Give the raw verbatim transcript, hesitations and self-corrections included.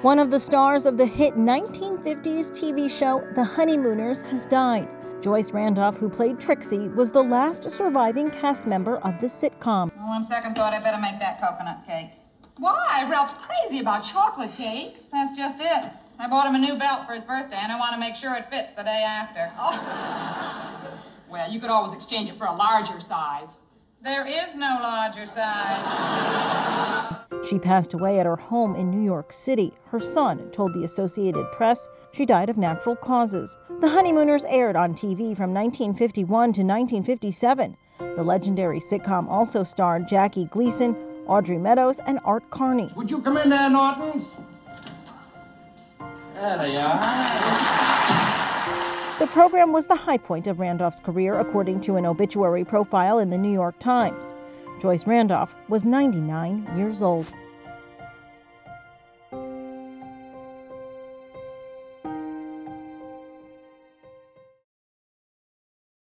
One of the stars of the hit nineteen fifties T V show The Honeymooners has died. Joyce Randolph, who played Trixie, was the last surviving cast member of the sitcom. Well, on second thought, I better make that coconut cake. Why? Ralph's crazy about chocolate cake. That's just it. I bought him a new belt for his birthday, and I want to make sure it fits the day after. Oh. Well, you could always exchange it for a larger size. There is no larger size. She passed away at her home in New York City. Her son told the Associated Press she died of natural causes. The Honeymooners aired on T V from nineteen fifty-one to nineteen fifty-seven. The legendary sitcom also starred Jackie Gleason, Audrey Meadows, and Art Carney. Would you come in there, Nortons? There they are. The program was the high point of Randolph's career, according to an obituary profile in the New York Times. Joyce Randolph was ninety-nine years old.